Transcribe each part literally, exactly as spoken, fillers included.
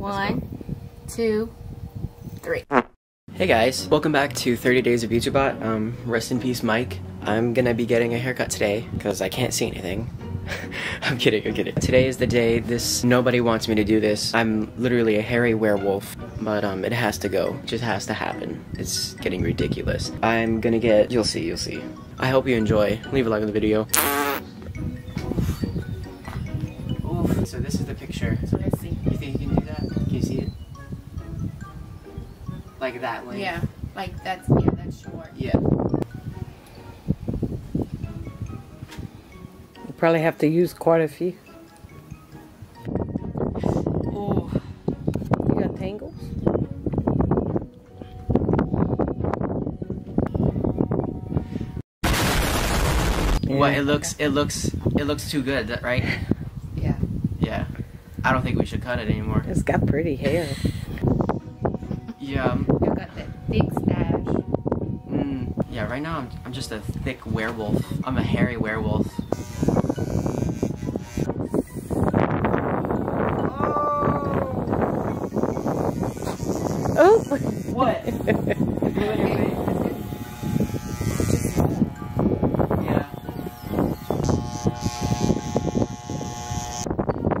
One, two, three. Hey guys, welcome back to thirty days of BepTweBot. Um, rest in peace, Mike. I'm gonna be getting a haircut today because I can't see anything. I'm kidding, I'm kidding. Today is the day. This, nobody wants me to do this. I'm literally a hairy werewolf, but um, it has to go. It just has to happen. It's getting ridiculous. I'm gonna get, you'll see, you'll see. I hope you enjoy. Leave a like on the video. Oof. So this is the picture. That's what I see. You think you can do that? Can you see it? Like that length? Yeah, like that's, yeah, that's short. Yeah. Probably have to use quite a few. Oh, you got tangles? Yeah. Well, it looks, it looks, it looks too good, right? Yeah. Yeah. I don't think we should cut it anymore. It's got pretty hair. Yeah. You got that thick stash. Mm, yeah. Right now, I'm, I'm just a thick werewolf. I'm a hairy werewolf. Oh! What? Yeah.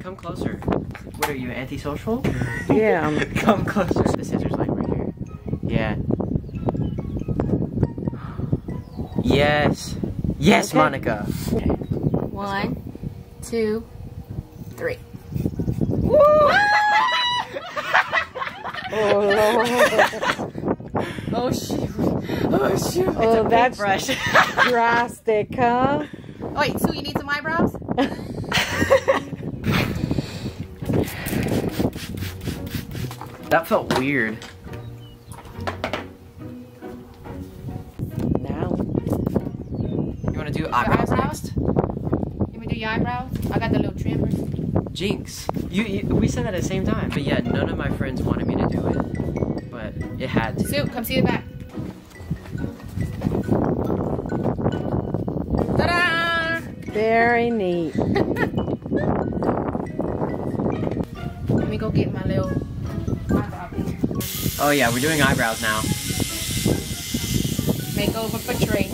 Come closer. What are you, antisocial? Yeah. I'm... Come closer. The scissors like right here. Yeah. Yes. Yes, okay. Monica. Okay. One, two, three. Woo! Oh, oh shoot! Oh shoot! Oh, that's drastic, huh? Oh, wait, so you need some eyebrows? That felt weird. Now, you want to do eyebrows, eyebrows next? You want to do your eyebrows? I got the little trimmers. Jinx. You, you, we said that at the same time. But yeah, none of my friends wanted me to do it. But it had to. Sue, come see the back. Ta-da! Very neat. Let me go get my little eyebrow here. Oh yeah, we're doing eyebrows now. Makeover for Trey.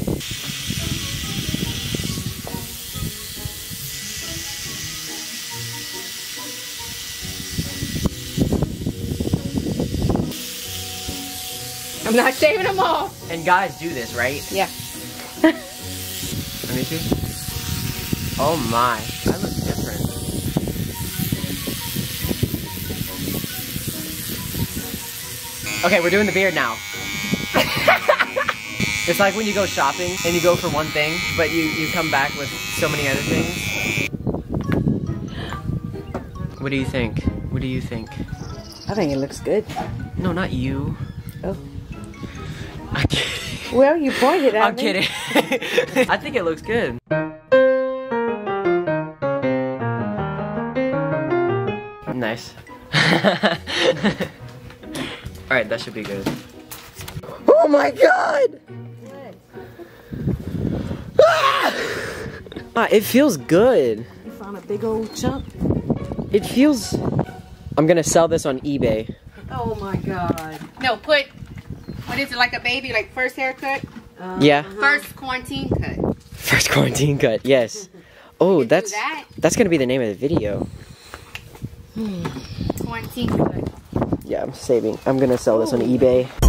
I'm not shaving them all. And guys do this, right? Yeah. Let me see. Oh my. I look different. Okay, we're doing the beard now. It's like when you go shopping and you go for one thing, but you, you come back with so many other things. What do you think? What do you think? I think it looks good. No, not you. Oh. I'm kidding. Well, you pointed at me. I'm kidding. I think it looks good. Nice. Alright, that should be good. Oh my god! Ah, it feels good. You found a big old chunk? It feels... I'm gonna sell this on eBay. Oh my god. No, put... What is it, like a baby, like first haircut? Uh, yeah. First quarantine cut. First quarantine cut, yes. Oh, that's that. That's gonna be the name of the video. Hmm. Quarantine cut. Yeah, I'm saving. I'm gonna sell Ooh. this on eBay.